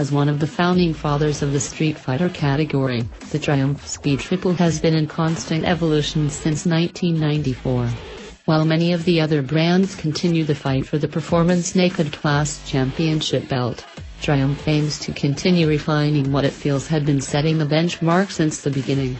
As one of the founding fathers of the Street Fighter category, the Triumph Speed Triple has been in constant evolution since 1994. While many of the other brands continue the fight for the Performance Naked Class Championship belt, Triumph aims to continue refining what it feels had been setting the benchmark since the beginning.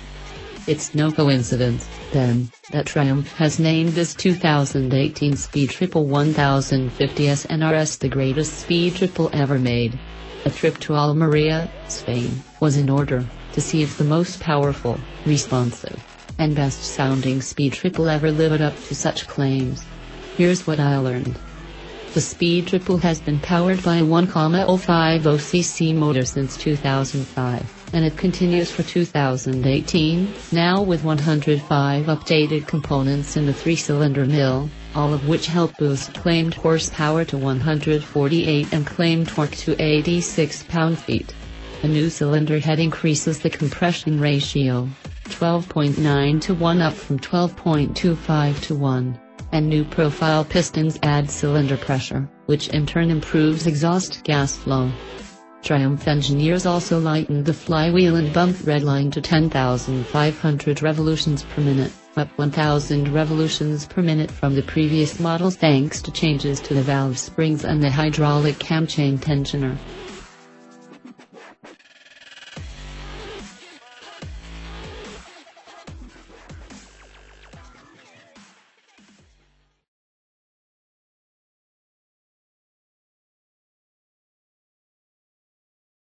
It's no coincidence, then, that Triumph has named this 2018 Speed Triple 1050 SNRS the greatest Speed Triple ever made. A trip to Almeria, Spain, was in order to see if the most powerful, responsive, and best-sounding Speed Triple ever lived up to such claims. Here's what I learned. The Speed Triple has been powered by a 1.050cc motor since 2005, and it continues for 2018, now with 105 updated components in the three-cylinder mill, all of which help boost claimed horsepower to 148 and claimed torque to 86 pound-feet. A new cylinder head increases the compression ratio, 12.9 to 1 up from 12.25 to 1. And new profile pistons add cylinder pressure, which in turn improves exhaust gas flow. Triumph engineers also lightened the flywheel and bumped redline to 10,500 revolutions per minute, up 1,000 revolutions per minute from the previous model thanks to changes to the valve springs and the hydraulic camshaft tensioner.